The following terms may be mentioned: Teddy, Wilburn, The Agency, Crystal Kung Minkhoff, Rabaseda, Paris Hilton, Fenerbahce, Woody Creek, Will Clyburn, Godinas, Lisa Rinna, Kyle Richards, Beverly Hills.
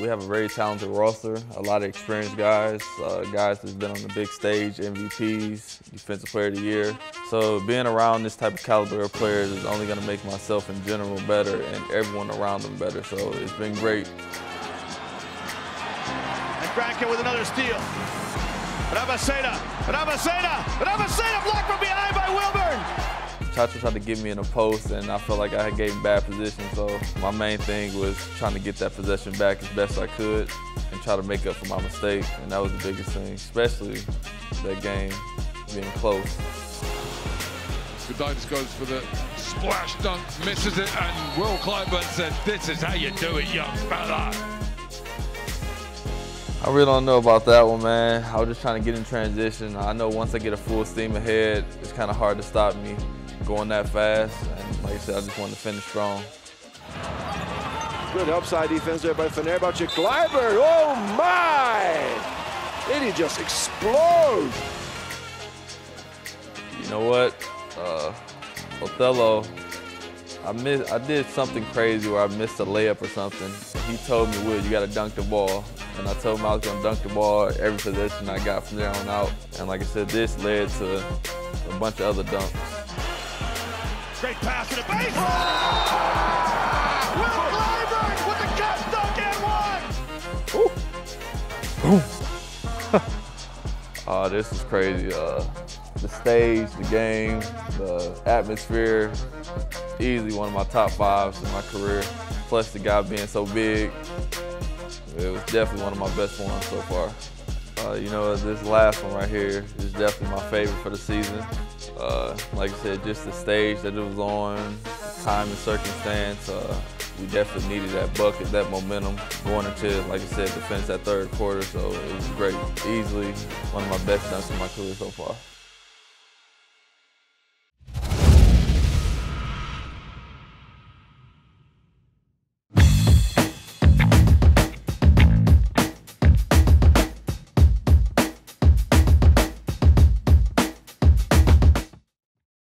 We have a very talented roster, a lot of experienced guys, guys that's been on the big stage, MVPs, Defensive Player of the Year. So being around this type of caliber of players is only going to make myself in general better and everyone around them better. So it's been great. And Bracken with another steal. Rabaseda blocked from behind by Wilburn. Chacho tried to get me in a post, and I felt like I gave him bad position, so my main thing was trying to get that possession back as best I could and try to make up for my mistake, and that was the biggest thing, especially that game being close. Godinas goes for the splash dunk, misses it, and Will Clyburn said, "This is how you do it, young fella." I really don't know about that one, man. I was just trying to get in transition. I know once I get a full steam ahead, it's kind of hard to stop me going that fast, and like I said, I just wanted to finish strong. Good upside defense there by Fenerbahce. Clyburn, oh my! Did he just explode? You know what, Othello, I did something crazy where I missed a layup or something. He told me, "Will, you gotta dunk the ball." And I told him I was gonna dunk the ball every possession I got from there on out. And like I said, this led to a bunch of other dunks. Great pass to the base. Oh! Will Clyburn with the cut dunk and one. Ooh. This is crazy. The stage, the game, the atmosphere, easily one of my top fives in my career. Plus the guy being so big, it was definitely one of my best ones so far. You know, this last one right here is definitely my favorite for the season. Like I said, just the stage that it was on, time and circumstance, we definitely needed that bucket, that momentum going into, like I said, defense that third quarter, so it was great. Easily one of my best dunks in my career so far.